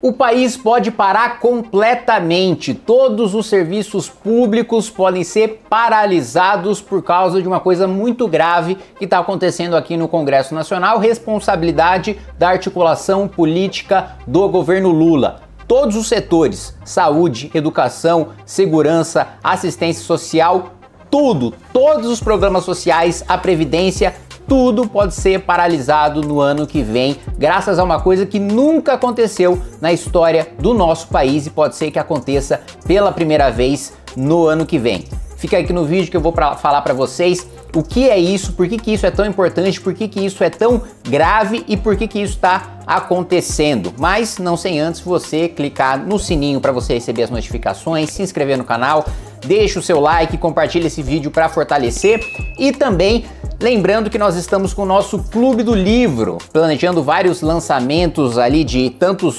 O país pode parar completamente, todos os serviços públicos podem ser paralisados por causa de uma coisa muito grave que está acontecendo aqui no Congresso Nacional, responsabilidade da articulação política do governo Lula. Todos os setores, saúde, educação, segurança, assistência social, tudo, todos os programas sociais, a previdência, tudo pode ser paralisado no ano que vem, graças a uma coisa que nunca aconteceu na história do nosso país e pode ser que aconteça pela primeira vez no ano que vem. Fica aqui no vídeo que eu vou falar para vocês o que é isso, por que isso é tão importante, por que isso é tão grave e por que isso está acontecendo. Mas não sem antes você clicar no sininho para você receber as notificações, se inscrever no canal, deixa o seu like, compartilha esse vídeo para fortalecer e também lembrando que nós estamos com o nosso Clube do Livro, planejando vários lançamentos ali de tanto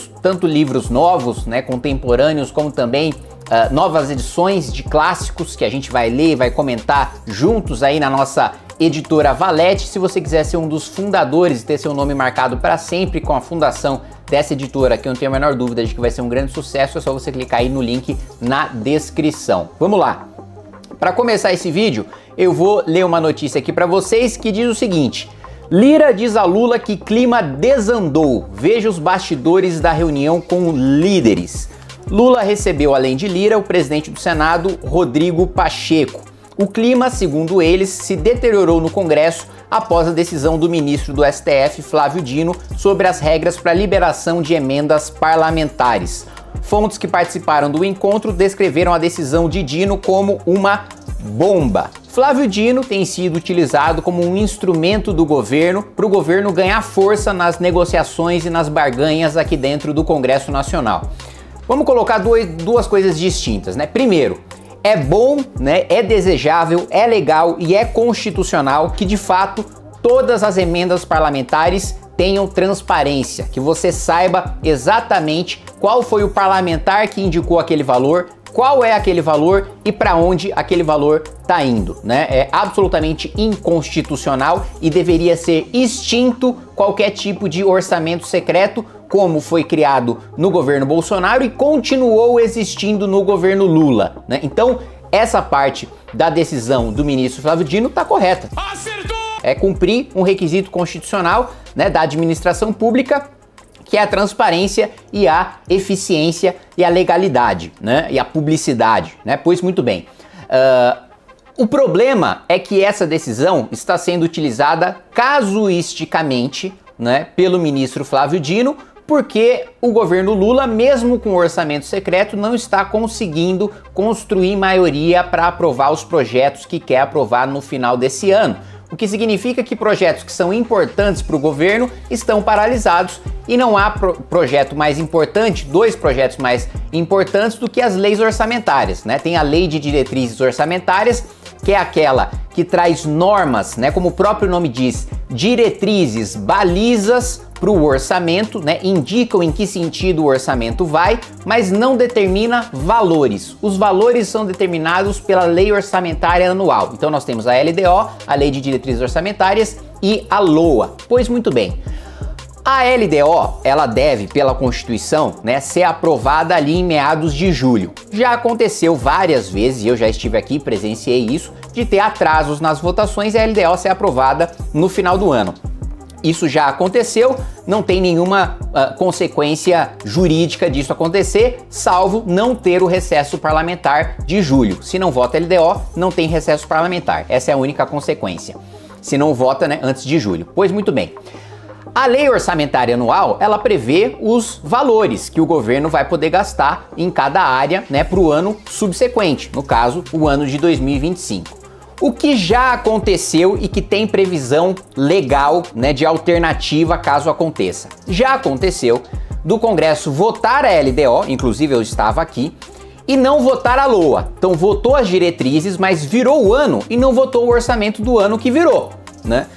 livros novos, né, contemporâneos, como também novas edições de clássicos que a gente vai ler, vai comentar juntos aí na nossa editora Valete. Se você quiser ser um dos fundadores e ter seu nome marcado para sempre com a fundação dessa editora, que eu não tenho a menor dúvida de que vai ser um grande sucesso, é só você clicar aí no link na descrição. Vamos lá! Para começar esse vídeo, eu vou ler uma notícia aqui para vocês que diz o seguinte: Lira diz a Lula que clima desandou. Veja os bastidores da reunião com líderes. Lula recebeu, além de Lira, o presidente do Senado, Rodrigo Pacheco. O clima, segundo eles, se deteriorou no Congresso após a decisão do ministro do STF, Flávio Dino, sobre as regras para liberação de emendas parlamentares. Fontes que participaram do encontro descreveram a decisão de Dino como uma bomba. Flávio Dino tem sido utilizado como um instrumento do governo para o governo ganhar força nas negociações e nas barganhas aqui dentro do Congresso Nacional. Vamos colocar duas coisas distintas, né? Primeiro, é bom, né? É desejável, é legal e é constitucional que de fato todas as emendas parlamentares tenham transparência, que você saiba exatamente qual foi o parlamentar que indicou aquele valor, qual é aquele valor e para onde aquele valor está indo, né? É absolutamente inconstitucional e deveria ser extinto qualquer tipo de orçamento secreto, como foi criado no governo Bolsonaro e continuou existindo no governo Lula, né? Então, essa parte da decisão do ministro Flávio Dino está correta. Acertou! É cumprir um requisito constitucional, né, da administração pública, que é a transparência e a eficiência e a legalidade, né, e a publicidade, né? Pois muito bem. O problema é que essa decisão está sendo utilizada casuisticamente, né, pelo ministro Flávio Dino, porque o governo Lula, mesmo com o orçamento secreto, não está conseguindo construir maioria para aprovar os projetos que quer aprovar no final desse ano. O que significa que projetos que são importantes para o governo estão paralisados e não há projeto mais importante, dois projetos mais importantes do que as leis orçamentárias, né? Tem a Lei de Diretrizes Orçamentárias, que é aquela que traz normas, né, como o próprio nome diz, diretrizes, balizas para o orçamento, né, indicam em que sentido o orçamento vai, mas não determina valores. Os valores são determinados pela lei orçamentária anual. Então nós temos a LDO, a Lei de Diretrizes Orçamentárias e a LOA. Pois muito bem. A LDO, ela deve, pela Constituição, né, ser aprovada ali em meados de julho. Já aconteceu várias vezes, e eu já estive aqui e presenciei isso, de ter atrasos nas votações e a LDO ser aprovada no final do ano. Isso já aconteceu, não tem nenhuma consequência jurídica disso acontecer, salvo não ter o recesso parlamentar de julho. Se não vota LDO, não tem recesso parlamentar. Essa é a única consequência. Se não vota, né, antes de julho. Pois muito bem. A lei orçamentária anual, ela prevê os valores que o governo vai poder gastar em cada área, né, para o ano subsequente, no caso, o ano de 2025. O que já aconteceu e que tem previsão legal, né, de alternativa caso aconteça. Já aconteceu do Congresso votar a LDO, inclusive eu estava aqui, e não votar a LOA. Então votou as diretrizes, mas virou o ano e não votou o orçamento do ano que virou, né?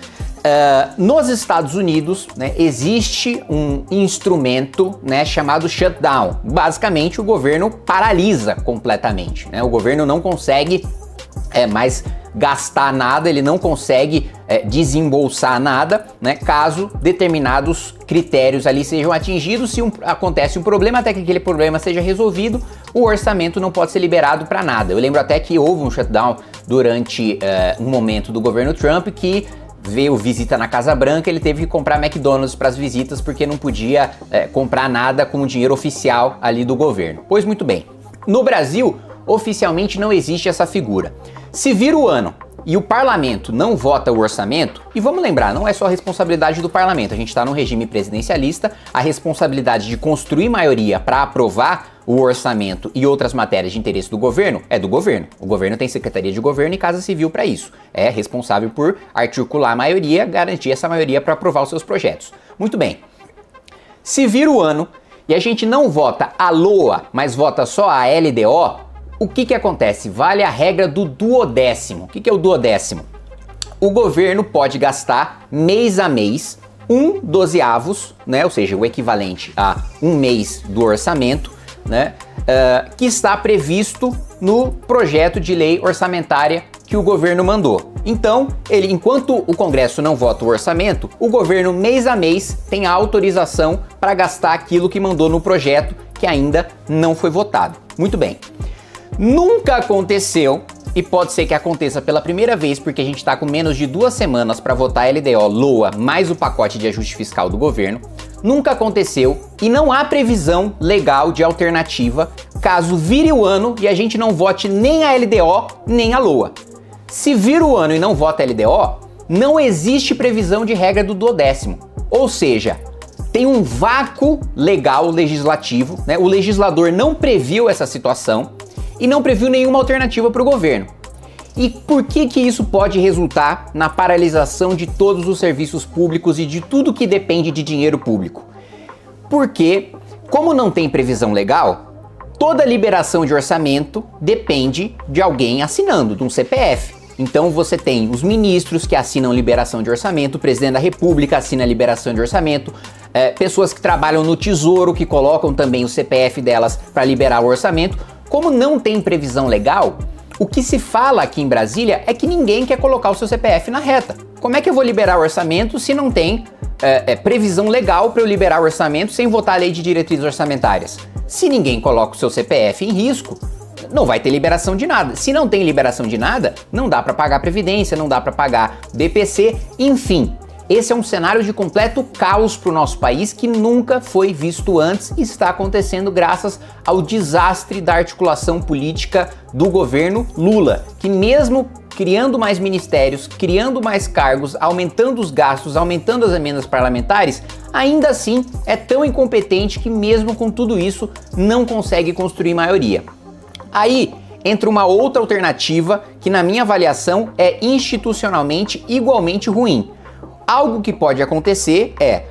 Nos Estados Unidos, né, existe um instrumento, né, chamado shutdown. Basicamente o governo paralisa completamente, né? O governo não consegue mais gastar nada, ele não consegue desembolsar nada, né, caso determinados critérios ali sejam atingidos. Se acontece um problema, até que aquele problema seja resolvido, o orçamento não pode ser liberado para nada. Eu lembro até que houve um shutdown durante um momento do governo Trump que veio visita na Casa Branca, ele teve que comprar McDonald's para as visitas porque não podia comprar nada com o dinheiro oficial ali do governo. Pois muito bem, no Brasil oficialmente não existe essa figura. Se vira o ano e o parlamento não vota o orçamento, e vamos lembrar, não é só a responsabilidade do parlamento, a gente está num regime presidencialista, a responsabilidade de construir maioria para aprovar o orçamento e outras matérias de interesse do governo é do governo. O governo tem Secretaria de Governo e Casa Civil para isso. É responsável por articular a maioria, garantir essa maioria para aprovar os seus projetos. Muito bem. Se vira o ano e a gente não vota a LOA, mas vota só a LDO, o que que acontece? Vale a regra do duodécimo. O que que é o duodécimo? O governo pode gastar mês a mês 1/12, né? Ou seja, o equivalente a um mês do orçamento, né, que está previsto no projeto de lei orçamentária que o governo mandou. Então, enquanto o Congresso não vota o orçamento, o governo mês a mês tem a autorização para gastar aquilo que mandou no projeto que ainda não foi votado. Muito bem. Nunca aconteceu, e pode ser que aconteça pela primeira vez, porque a gente está com menos de 2 semanas para votar LDO, LOA, mais o pacote de ajuste fiscal do governo. Nunca aconteceu e não há previsão legal de alternativa caso vire o ano e a gente não vote nem a LDO nem a LOA. Se vira o ano e não vota a LDO, não existe previsão de regra do duodécimo. Ou seja, tem um vácuo legal legislativo, né? O legislador não previu essa situação e não previu nenhuma alternativa para o governo. E por que que isso pode resultar na paralisação de todos os serviços públicos e de tudo que depende de dinheiro público? Porque, como não tem previsão legal, toda liberação de orçamento depende de alguém assinando, de um CPF. Então você tem os ministros que assinam liberação de orçamento, o presidente da República assina liberação de orçamento, pessoas que trabalham no Tesouro que colocam também o CPF delas para liberar o orçamento. Como não tem previsão legal, o que se fala aqui em Brasília é que ninguém quer colocar o seu CPF na reta. Como é que eu vou liberar o orçamento se não tem previsão legal para eu liberar o orçamento sem votar a lei de diretrizes orçamentárias? Se ninguém coloca o seu CPF em risco, não vai ter liberação de nada. Se não tem liberação de nada, não dá para pagar previdência, não dá para pagar BPC, enfim. Esse é um cenário de completo caos para o nosso país que nunca foi visto antes e está acontecendo graças ao desastre da articulação política do governo Lula, que mesmo criando mais ministérios, criando mais cargos, aumentando os gastos, aumentando as emendas parlamentares, ainda assim é tão incompetente que mesmo com tudo isso não consegue construir maioria. Aí entra uma outra alternativa que, na minha avaliação, é institucionalmente igualmente ruim. Algo que pode acontecer é,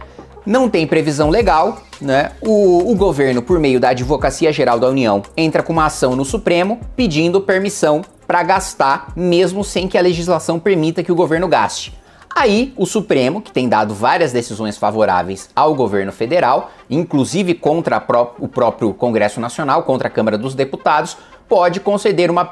não tem previsão legal, né? O governo, por meio da Advocacia Geral da União, entra com uma ação no Supremo pedindo permissão para gastar, mesmo sem que a legislação permita que o governo gaste. Aí o Supremo, que tem dado várias decisões favoráveis ao governo federal, inclusive contra o próprio Congresso Nacional, contra a Câmara dos Deputados, pode conceder uma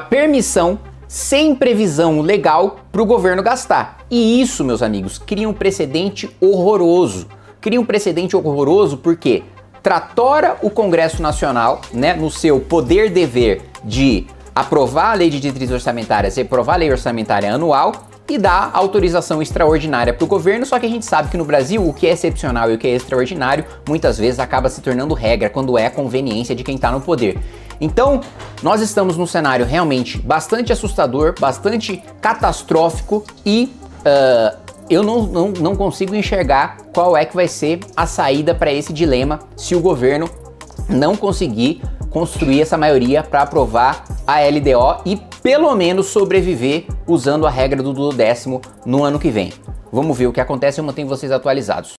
permissão sem previsão legal para o governo gastar. E isso, meus amigos, cria um precedente horroroso. Cria um precedente horroroso porque tratora o Congresso Nacional, né, no seu poder-dever de aprovar a lei de diretrizes orçamentárias e aprovar a lei orçamentária anual e dá autorização extraordinária para o governo, só que a gente sabe que no Brasil o que é excepcional e o que é extraordinário muitas vezes acaba se tornando regra quando é a conveniência de quem está no poder. Então, nós estamos num cenário realmente bastante assustador, bastante catastrófico e eu não consigo enxergar qual é que vai ser a saída para esse dilema se o governo não conseguir construir essa maioria para aprovar a LDO e pelo menos sobreviver usando a regra do duodécimo no ano que vem. Vamos ver o que acontece e eu mantenho vocês atualizados.